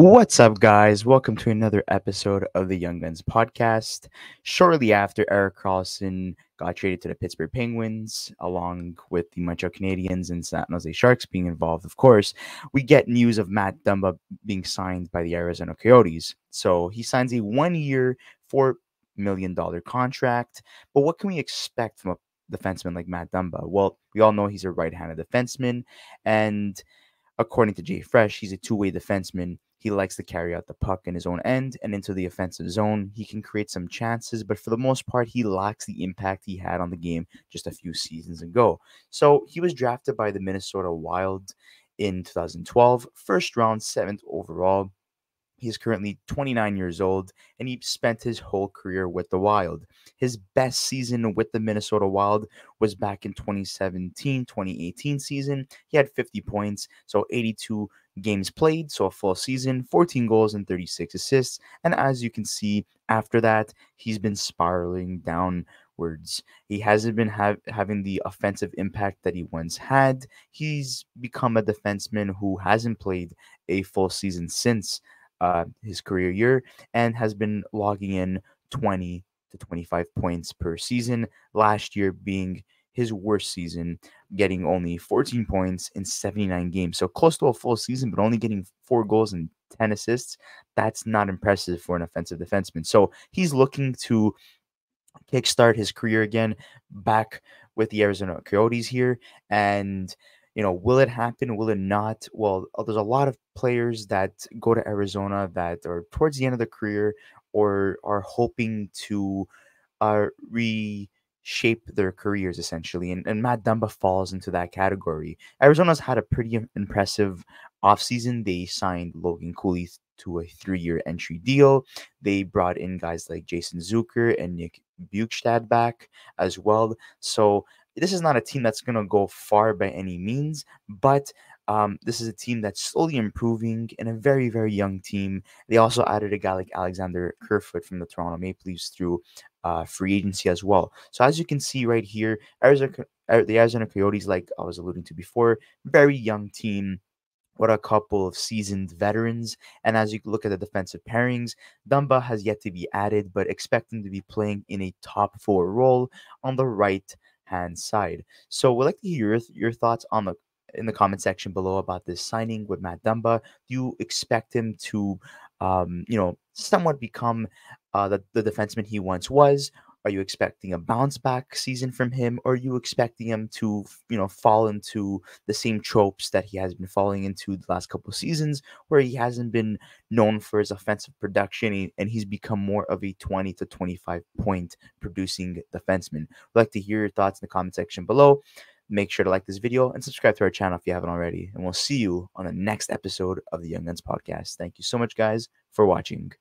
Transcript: What's up, guys? Welcome to another episode of the Young Guns Podcast. Shortly after Erik Karlsson got traded to the Pittsburgh Penguins, along with the Montreal Canadiens and San Jose Sharks being involved, of course, we get news of Matt Dumba being signed by the Arizona Coyotes. So he signs a one-year, $4 million contract. But what can we expect from a defenseman like Matt Dumba? Well, we all know he's a right-handed defenseman, and according to Jay Fresh, he's a two-way defenseman. He likes to carry out the puck in his own end and into the offensive zone. He can create some chances, but for the most part, he lacks the impact he had on the game just a few seasons ago. So he was drafted by the Minnesota Wild in 2012, first round, 7th overall. He is currently 29 years old, and he spent his whole career with the Wild. His best season with the Minnesota Wild was back in 2017-2018 season. He had 50 points, so 82 games played, so a full season, 14 goals and 36 assists. And as you can see, after that, he's been spiraling downwards. He hasn't been having the offensive impact that he once had. He's become a defenseman who hasn't played a full season since his career year and has been logging in 20 to 25 points per season, last year being his worst season, getting only 14 points in 79 games. So close to a full season, but only getting 4 goals and 10 assists. That's not impressive for an offensive defenseman. So he's looking to kickstart his career again back with the Arizona Coyotes here. And, you know, will it happen? Will it not? Well, there's a lot of players that go to Arizona that are towards the end of their career or are hoping to shape their careers, essentially, and Matt Dumba falls into that category. Arizona's had a pretty impressive offseason. They signed Logan Cooley to a 3-year entry deal. They brought in guys like Jason Zucker and Nick Bjugstad back as well. So this is not a team that's going to go far by any means, but this is a team that's slowly improving and a very, very young team. They also added a guy like Alexander Kerfoot from the Toronto Maple Leafs through free agency as well. So as you can see right here, the Arizona Coyotes, like I was alluding to before, very young team with a couple of seasoned veterans. And as you look at the defensive pairings, Dumba has yet to be added, but expect him to be playing in a top 4 role on the right-hand side. So we'd like to hear your thoughts on in the comment section below about this signing with Matt Dumba. Do you expect him to, somewhat become the defenseman he once was? Are you expecting a bounce back season from him? Or are you expecting him to, fall into the same tropes that he has been falling into the last couple of seasons, where he hasn't been known for his offensive production and he's become more of a 20 to 25 point producing defenseman? I'd like to hear your thoughts in the comment section below. Make sure to like this video and subscribe to our channel if you haven't already. And we'll see you on the next episode of the Young Guns Podcast. Thank you so much, guys, for watching.